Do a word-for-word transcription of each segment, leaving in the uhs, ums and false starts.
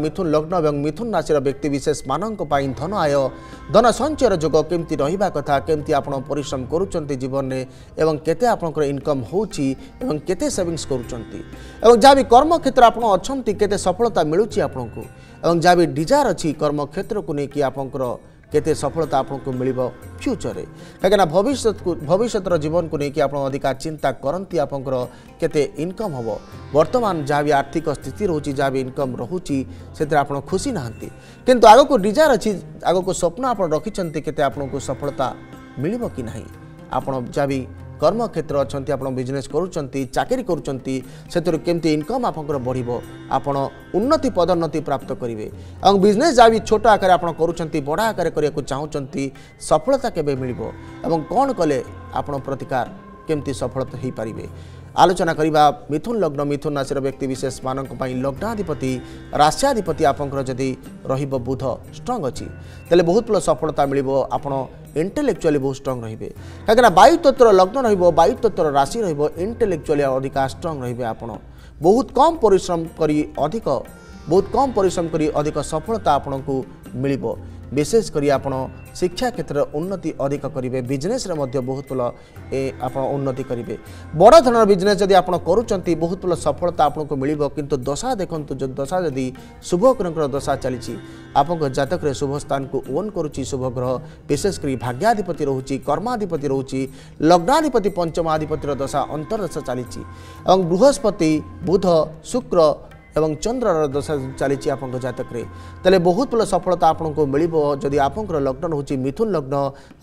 मिथुन लग्न और मिथुन राशि व्यक्ति विशेष मानन धन आय धन संचयर जोग केमती रहिबा कथा केमती आपण परिश्रम करूचंती जीवन में एवं केते आपनकर इनकम होउची एवं केते सेविंग्स करूचंती एवं जा भी कर्म क्षेत्र आपण अछंती केते सफलता मिलुची आपनको एवं जा भी डिजायर अछि कर्म क्षेत्र को नेकी आपनकर केते सफलता आपको मिलिबो फ्यूचर रे कना भविष्य भविष्यतर जीवन को नेकी आपण अधिका चिंता करंती आपनकर केते इनकम होबो वर्तमान जहाँ भी आर्थिक स्थिति रोची जहाँ भी इनकम रोची से आप खुशी नहांती किंतु आगो को डिजायर अच्छी आगो को स्वप्न आप रखिंट के आपको सफलता मिलिबो कि नहीं आपण जहाँ भी कर्म क्षेत्र अच्छा आप बिजनेस करुँच चाकरी करुँच केमती इनकम आपंकर बढ़ो आपण उन्नति पदोन्नति प्राप्त करेंगे और बिजनेस जहाँ भी छोट आकार आप करुँच बड़ा आकार करने को चाहूँगी सफलता केवे मिलिबो एवं कौन कले आपण प्रतिकार केमती सफलता हो पारे आलोचना करिबा मिथुन लग्न मिथुन राशि व्यक्ति विशेष मानन लग्नाधिपति राष्ट्राधिपति आपंकर जदि रहिबो बुध स्ट्रंग अछि तले बहुत प्लस सफलता मिलिबो आपण इंटेलेक्चुअली बहुत स्ट्रंग रहिबे काकना वायु तत्व लग्न रहिबो वायु तत्व राशि रहिबो इंटेलेक्चुअली अधिक स्ट्रंग रहिबे आपण बहुत कम परिश्रम करी अधिक बहुत कम परिश्रम करी अधिक सफलता आपनको मिलिबो विशेष करी आपण शिक्षा क्षेत्र उन्नति अधिक करेंगे बिजनेस रे मध्य बहुत भल आप उन्नति करेंगे बड़ धरण बिजनेस जदि आप करुँच बहुत भल सफलता आपको मिलिबो किंतु दशा देखंतु जो दशा जदि शुभ ग्रह दशा चली आपको जातक रे शुभ स्थान को ओन करुच्ची शुभ ग्रह विशेषकर भाग्याधिपति रोची कर्माधिपति रोची लग्नाधिपति पंचमाधिपतिर दशा अंतरदशा चली बृहस्पति बुध शुक्र एवं चंद्रर दशा चली आपंक जातक रे तले बहुत भल सफलता आपको मिलिबो जदि आपंकर लग्न होची मिथुन लग्न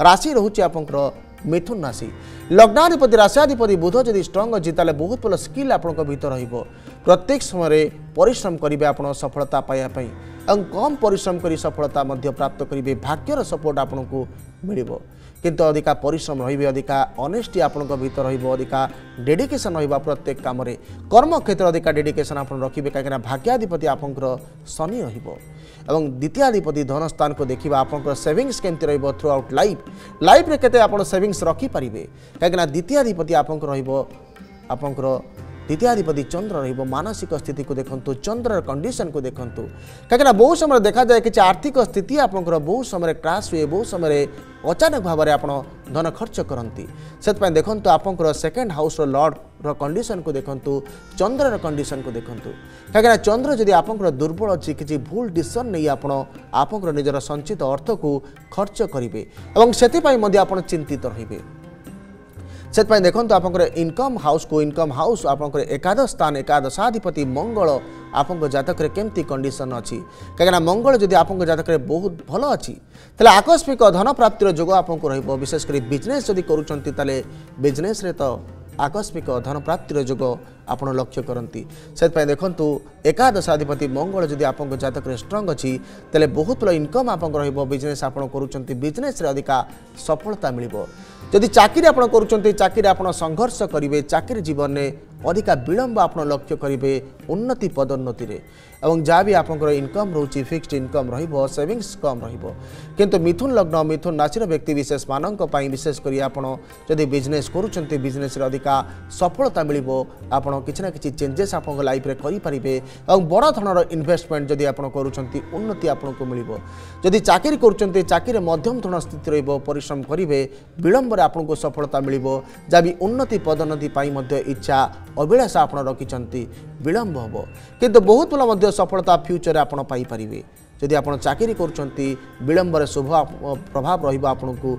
राशि रोची आपंकर मिथुन राशि लग्नाधिपति राशियाधिपति बुध जदि स्ट्रंग अछि तले बहुत भल स्किल आपंक भीतर रहिबो प्रत्येक समय परिश्रम करिबे आपण सफलता पाया पई एवं कम परिश्रम करी सफलता मध्य प्राप्त करिबे भाग्यर सपोर्ट आपनको मिलिबो किंतु अधिका परिश्रम रही अधिका ऑनेस्टी आपनों भीतर रहिबो अधिका डेडिकेशन रहिबा प्रत्येक काम रे कर्म क्षेत्र अधिका डेडिकेशन आप रखिबे काहेकि भाग्याधिपति आपनकर शनि रहिबो एवं द्वितीयाधिपति धन स्थान को देखिबा आपनकर सेविंग्स केमती रहिबो थ्रू आउट लाइफ लाइफ रे केते आपण सेविंग्स रखि पारिबे काहेकि द्वितीयाधिपति आपनकर रहिबो आपनकर द्वितीयाधिपति चंद्र रहिबो मानसिक स्थिति को देखंतु चंद्रर कंडीशन को देखंतु काहेकि बहुत समय देखा जाए कि आर्थिक स्थिति आपनकर बहुत समय क्राश हुए बहुत समय अचानक भाव में आपड़ धन खर्च करती से देखूँ आपंकर सेकेंड हाउस लॉर्ड रो कंडीशन को देखूँ चंद्रर कंडीशन को देखूँ कहीं चंद्र जदि आपंकर दुर्बल अच्छी किसी भूल डिसीजन नहीं आपंकर निजर संचित अर्थ को खर्च करेंगे और से चिंतित रहिबे से देखो आपंकर इनकम हाउस को इनकम हाउस आपंकर एकादश स्थान एकादशाधिपति मंगल आपंक जातक रे केमती कंडीशन अच्छी कहीं मंगल जदि आपंक जातक रे बहुत भल अच्छी तेल आकस्मिक धन प्राप्तिर जोग आपको रहिबो विशेषकर बिजनेस जदि करुचंती ताले बिजनेस रे तो आकस्मिक धन प्राप्तिर जोग आप लक्ष्य करती से देखूँ एकादशाधिपति मंगल जदि आपंक जातक रे स्ट्रंग अच्छी तेल बहुत बड़ा इनकम आपंक रहिबो बिजनेस आप करुचंती बिजनेस रे अधिका सफलता मिलिबो जदि चाकरी आप करुँच चाकरी आप संघर्ष करेंगे चाकरी जीवन में अधिका विलंब आप लक्ष्य करेंगे उन्नति पदोन्नति एवं जहाँ भी आपंकर इनकम रोची फिक्स्ड इनकम रहिबो सेविंग्स कम रहिबो किंतु मिथुन लग्न मिथुन राशि व्यक्ति विशेष मानन विशेषकर आप बिजनेस करुँच बिजनेस अधिका सफलता मिलिबो आप किसी ना कि चेंजेस आप लाइफ रे करेंगे और बड़ धरण इन्वेस्टमेंट जदि आप करुँच उन्नति आपको मिलिबो जदि चाकरी करुँच चाकरी मध्यम धरण स्थिति रहिबो परिश्रम करेंगे विलंब आपको सफलता मिलिबो जहाँ भी उन्नति पदोन्नति इच्छा अभिलाषा आप रखिंट विलंब होबो किंतु बहुत भल सफलता फ्यूचर आप पाइपे जदि आप चाकरी करुँच शुभ प्रभाव रहिबो आपनको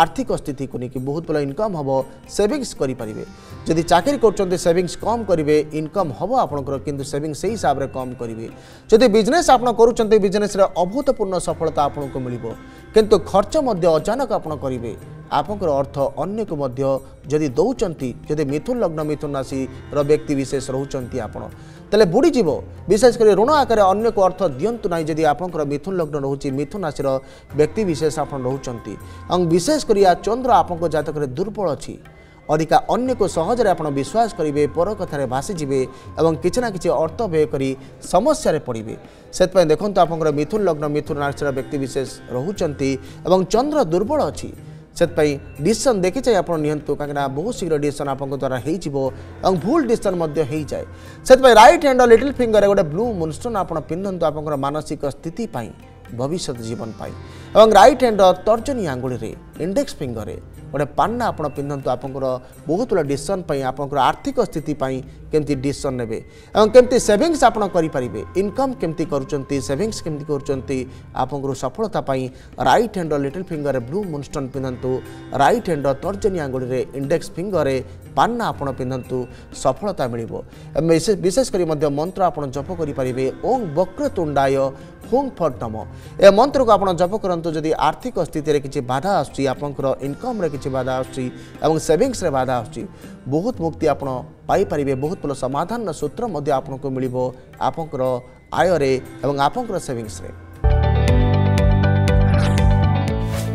आर्थिक स्थिति को लेकिन बहुत भल इनकम होबो सेविंग्स करेंगे जदि चाकरी करुँच सेविंग्स कम करेंगे इनकम होबो आपनकर किंतु सेविंग्स से हिसाब से कम करेंगे जदि बिजनेस आप करुँच बिजनेस अभूतपूर्ण सफलता आपको मिलिबो किंतु खर्च मध्य अचानक आप करेंगे आपंकर अर्थ अन्य को मध्य जदि दौंती जदि मिथुन लग्न मिथुन राशि व्यक्ति विशेष रोचंती आपण तेल बुड़ीजीव विशेषकर ऋण आकार अन्य को अर्थ दिंतु ना जदि आपंकर मिथुन लग्न रोचे मिथुन राशि व्यक्ति विशेष आप रोचंती और विशेषकर या चंद्र आपंक जातक रे दुर्बल अच्छी अधिका अन्य को सहजरे आप विश्वास करेंगे पर कथार भासीजे और किसी ना कि अर्थ व्यय कर समस्या पड़े से देखूँ आपंकर मिथुन लग्न मिथुन राशि व्यक्ति विशेष रोचंती और चंद्र दुर्बल अच्छी सेतपाई डिसिजन देखि चाहे आपण नियंतु काकना बहुत शीघ्र डिसिजन आपन द्वारा हेइ जिवो एवं भूल डिसिजन मध्य हेइ जाय सेतपाई राइट हैंड और लिटिल फिंगर गोटे ब्लू मूनस्टोन आपण पिनंतु आपनकर मानसिक स्थिति पाई भविष्यत जीवन पाई एवं राइट हैंड और तर्जनी आंगुली रे इंडेक्स फिंगर रे गोटे पान्ना आपण पिनंतु आपनकर बहुत बड़ा डिसिजन पाई आपनकर आर्थिक स्थिति पाई केमती डिसिजन नेबे एवं केमती सेविंग्स आपण करि परिबे इनकम केमती करूचंती सेविंग्स केमती करूचंती आपनकर सफलता पाई राइट हैंड और लिटिल फिंगर रे ब्लू मूनस्टोन पिनंतु राइट हैंड और तर्जनी आंगुली रे इंडेक्स फिंगर रे पान्ना आपण पिनंतु सफलता मिलिबो विशेष करी मध्य मंत्र आपण जप करि परिबे ओम वक्रतुंडाय हुं फट नम ए मंत्र को आप जप करंतु जदि आर्थिक स्थिति रे किछि बाधा आसछि आपनकर इनकम रे किछि बाधा आसछि एवं सेविंग्स रे बाधा आसछि बहुत मुक्ति आप पाई परिबे बहुत बल समाधान सूत्र मध्य आपन को मिलिबो आपनकर आय रे एवं आपनकर सेविंग्स रे